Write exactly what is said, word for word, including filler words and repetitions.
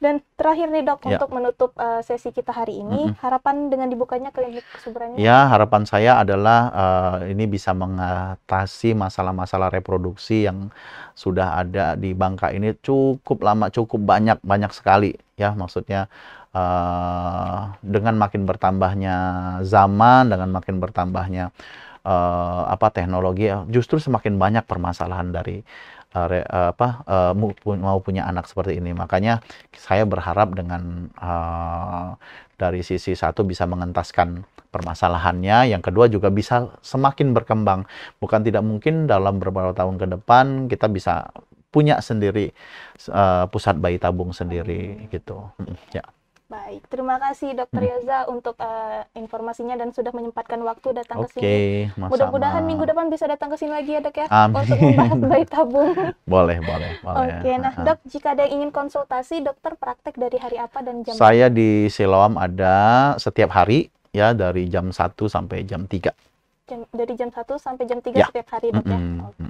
Dan terakhir nih dok, ya, untuk menutup uh, sesi kita hari ini, mm-hmm, harapan dengan dibukanya klinik kesuburan ini? Ya, harapan saya adalah uh, ini bisa mengatasi masalah-masalah reproduksi yang sudah ada di Bangka ini cukup lama, cukup banyak, banyak sekali. Ya, maksudnya uh, dengan makin bertambahnya zaman, dengan makin bertambahnya uh, apa teknologi, justru semakin banyak permasalahan dari Uh, re, uh, apa uh, mau punya anak seperti ini. Makanya saya berharap dengan uh, dari sisi satu bisa mengentaskan permasalahannya, yang kedua juga bisa semakin berkembang. Bukan tidak mungkin dalam beberapa tahun ke depan kita bisa punya sendiri uh, pusat bayi tabung sendiri, hmm, gitu. Hmm, ya. Baik, terima kasih Dokter Yoza hmm. untuk uh, informasinya dan sudah menyempatkan waktu datang okay, ke sini. Mudah-mudahan minggu depan bisa datang ke sini lagi ya dok ya, Amin. untuk membahas bayi tabung. Boleh, boleh. boleh. Oke, okay, nah dok, jika ada yang ingin konsultasi, dokter praktek dari hari apa dan jam? Saya berapa? Di Siloam ada setiap hari ya, dari jam satu sampai jam tiga. Jam, dari jam satu sampai jam tiga ya. Setiap hari dok mm -mm, ya? Oke. Okay.